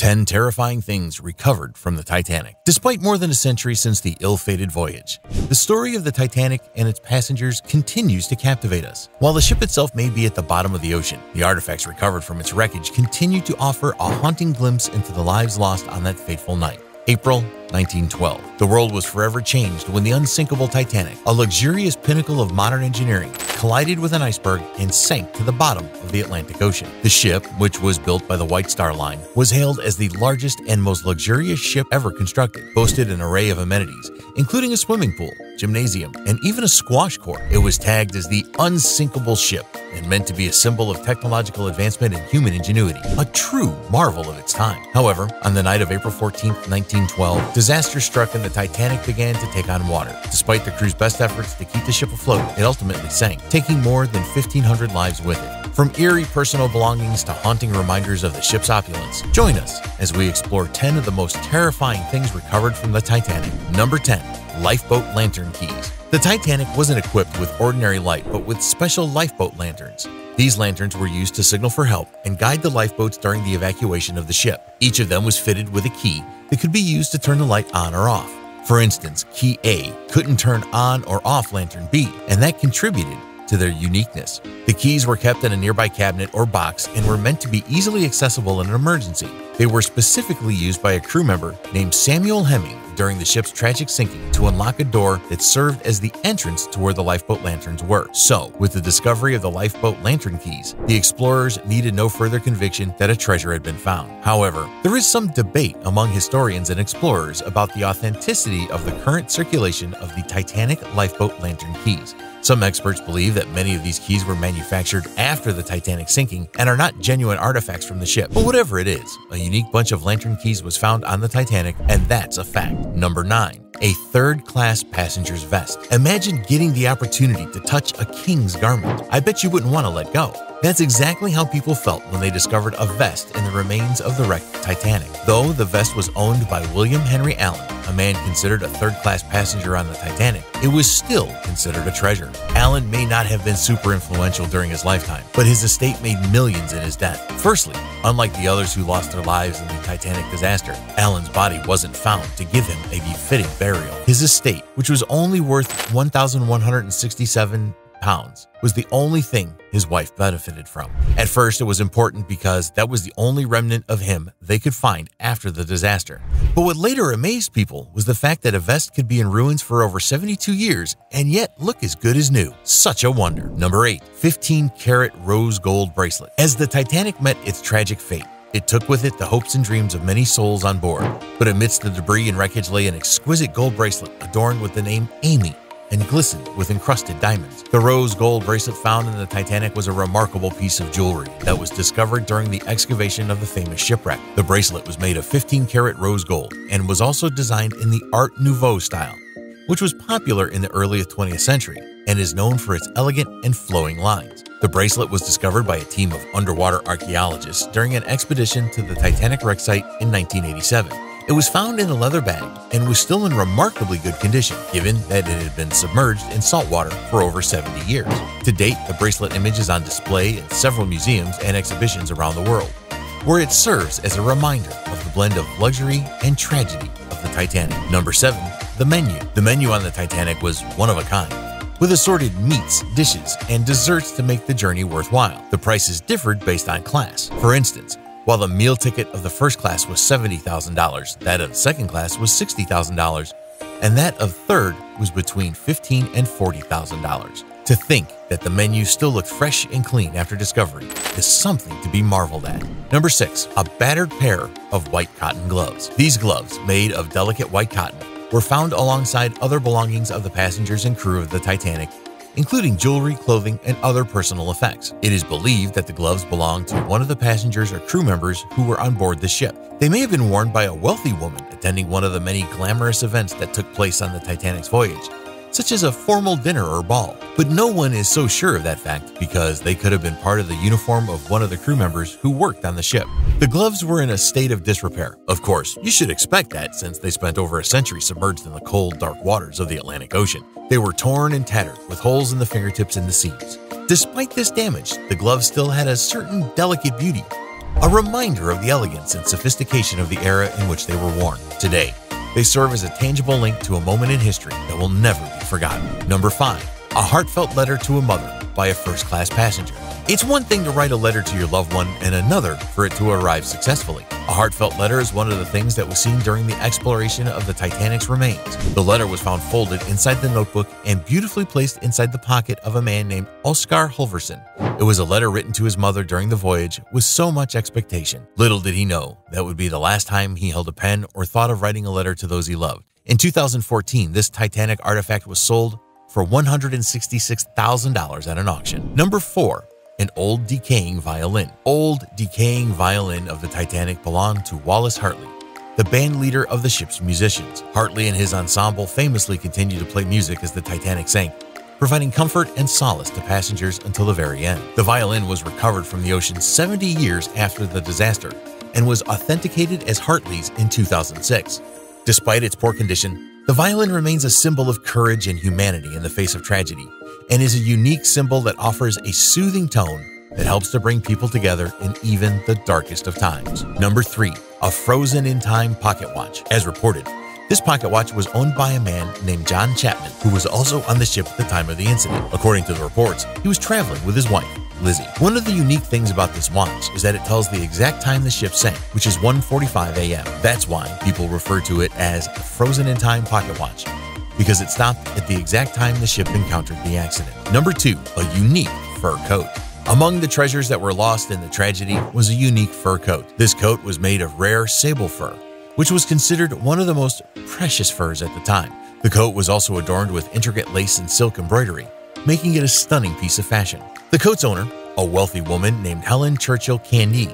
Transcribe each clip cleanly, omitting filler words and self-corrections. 10 terrifying things recovered from the Titanic. Despite more than a century since the ill-fated voyage, the story of the Titanic and its passengers continues to captivate us. While the ship itself may be at the bottom of the ocean, the artifacts recovered from its wreckage continue to offer a haunting glimpse into the lives lost on that fateful night. April 1912. The world was forever changed when the unsinkable Titanic, a luxurious pinnacle of modern engineering, collided with an iceberg and sank to the bottom of the Atlantic Ocean. The ship, which was built by the White Star Line, was hailed as the largest and most luxurious ship ever constructed, boasted an array of amenities, including a swimming pool, gymnasium, and even a squash court. It was tagged as the unsinkable ship and meant to be a symbol of technological advancement and human ingenuity, a true marvel of its time. However, on the night of April 14, 1912, disaster struck and the Titanic began to take on water. Despite the crew's best efforts to keep the ship afloat, it ultimately sank, taking more than 1,500 lives with it. From eerie personal belongings to haunting reminders of the ship's opulence, join us as we explore 10 of the most terrifying things recovered from the Titanic. Number 10. Lifeboat lantern keys. The Titanic wasn't equipped with ordinary light, but with special lifeboat lanterns. These lanterns were used to signal for help and guide the lifeboats during the evacuation of the ship. Each of them was fitted with a key that could be used to turn the light on or off. For instance, key A couldn't turn on or off lantern B, and that contributed to their uniqueness. The keys were kept in a nearby cabinet or box and were meant to be easily accessible in an emergency. They were specifically used by a crew member named Samuel Hemming during the ship's tragic sinking to unlock a door that served as the entrance to where the lifeboat lanterns were. So, with the discovery of the lifeboat lantern keys, the explorers needed no further conviction that a treasure had been found. However, there is some debate among historians and explorers about the authenticity of the current circulation of the Titanic lifeboat lantern keys. Some experts believe that many of these keys were manufactured after the Titanic sinking and are not genuine artifacts from the ship. But whatever it is, a unique bunch of lantern keys was found on the Titanic, and that's a fact. Number 9. A third-class passenger's vest. Imagine getting the opportunity to touch a king's garment. I bet you wouldn't want to let go. That's exactly how people felt when they discovered a vest in the remains of the wrecked Titanic. Though the vest was owned by William Henry Allen, a man considered a third-class passenger on the Titanic, it was still considered a treasure. Allen may not have been super influential during his lifetime, but his estate made millions in his death. Firstly, unlike the others who lost their lives in the Titanic disaster, Allen's body wasn't found to give him a befitting burial. His estate, which was only worth £1,167, was the only thing his wife benefited from. At first, it was important because that was the only remnant of him they could find after the disaster. But what later amazed people was the fact that a vest could be in ruins for over 72 years and yet look as good as new. Such a wonder. Number 8. 15-carat rose gold bracelet. As the Titanic met its tragic fate, it took with it the hopes and dreams of many souls on board. But amidst the debris and wreckage lay an exquisite gold bracelet adorned with the name Amy and glistened with encrusted diamonds. The rose gold bracelet found in the Titanic was a remarkable piece of jewelry that was discovered during the excavation of the famous shipwreck. The bracelet was made of 15-carat rose gold and was also designed in the Art Nouveau style, which was popular in the early 20th century and is known for its elegant and flowing lines. The bracelet was discovered by a team of underwater archaeologists during an expedition to the Titanic wreck site in 1987. It was found in a leather bag and was still in remarkably good condition, given that it had been submerged in salt water for over 70 years. To date, the bracelet image is on display in several museums and exhibitions around the world, where it serves as a reminder of the blend of luxury and tragedy of the Titanic. Number 7. The menu. The menu on the Titanic was one of a kind, with assorted meats, dishes, and desserts to make the journey worthwhile. The prices differed based on class. For instance, while the meal ticket of the first class was $70,000, that of the second class was $60,000, and that of third was between $15,000 and $40,000. To think that the menu still looked fresh and clean after discovery is something to be marveled at. Number 6. A battered pair of white cotton gloves. These gloves, made of delicate white cotton, were found alongside other belongings of the passengers and crew of the Titanic, including jewelry, clothing, and other personal effects. It is believed that the gloves belonged to one of the passengers or crew members who were on board the ship. They may have been worn by a wealthy woman attending one of the many glamorous events that took place on the Titanic's voyage, such as a formal dinner or ball. But no one is so sure of that fact, because they could have been part of the uniform of one of the crew members who worked on the ship. The gloves were in a state of disrepair. Of course, you should expect that since they spent over a century submerged in the cold, dark waters of the Atlantic Ocean. They were torn and tattered, with holes in the fingertips and the seams. Despite this damage, the gloves still had a certain delicate beauty, a reminder of the elegance and sophistication of the era in which they were worn. Today, they serve as a tangible link to a moment in history that will never be forgotten. Number 5. A heartfelt letter to a mother by a first-class passenger. It's one thing to write a letter to your loved one and another for it to arrive successfully. A heartfelt letter is one of the things that was seen during the exploration of the Titanic's remains. The letter was found folded inside the notebook and beautifully placed inside the pocket of a man named Oscar Hulverson. It was a letter written to his mother during the voyage with so much expectation. Little did he know that would be the last time he held a pen or thought of writing a letter to those he loved. In 2014, this Titanic artifact was sold for $166,000 at an auction. Number 4. An old decaying violin. Old decaying violin of the Titanic belonged to Wallace Hartley, the band leader of the ship's musicians. Hartley and his ensemble famously continued to play music as the Titanic sank, providing comfort and solace to passengers until the very end. The violin was recovered from the ocean 70 years after the disaster and was authenticated as Hartley's in 2006. Despite its poor condition, the violin remains a symbol of courage and humanity in the face of tragedy, and is a unique symbol that offers a soothing tone that helps to bring people together in even the darkest of times. Number 3. A frozen-in-time pocket watch. As reported, this pocket watch was owned by a man named John Chapman, who was also on the ship at the time of the incident. According to the reports, he was traveling with his wife, Lizzie. One of the unique things about this watch is that it tells the exact time the ship sank, which is 1:45 a.m. That's why people refer to it as a frozen-in-time pocket watch, because it stopped at the exact time the ship encountered the accident. Number 2. A unique fur coat. Among the treasures that were lost in the tragedy was a unique fur coat. This coat was made of rare sable fur, which was considered one of the most precious furs at the time. The coat was also adorned with intricate lace and silk embroidery, making it a stunning piece of fashion. The coat's owner, a wealthy woman named Helen Churchill Candee,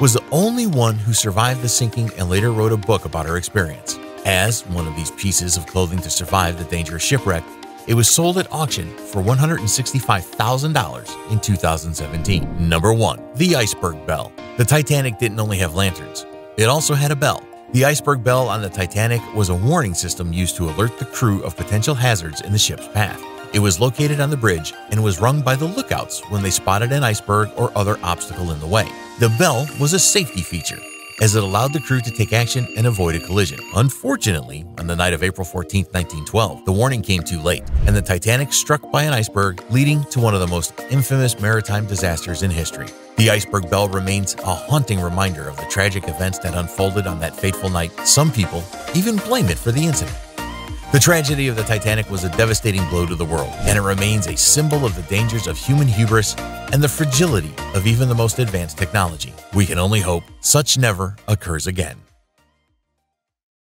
was the only one who survived the sinking and later wrote a book about her experience. As one of these pieces of clothing to survive the dangerous shipwreck, it was sold at auction for $165,000 in 2017. Number 1. The iceberg bell. The Titanic didn't only have lanterns, it also had a bell. The iceberg bell on the Titanic was a warning system used to alert the crew of potential hazards in the ship's path. It was located on the bridge and was rung by the lookouts when they spotted an iceberg or other obstacle in the way. The bell was a safety feature, as it allowed the crew to take action and avoid a collision. Unfortunately, on the night of April 14, 1912, the warning came too late, and the Titanic struck by an iceberg, leading to one of the most infamous maritime disasters in history. The iceberg bell remains a haunting reminder of the tragic events that unfolded on that fateful night. Some people even blame it for the incident. The tragedy of the Titanic was a devastating blow to the world, and it remains a symbol of the dangers of human hubris and the fragility of even the most advanced technology. We can only hope such never occurs again.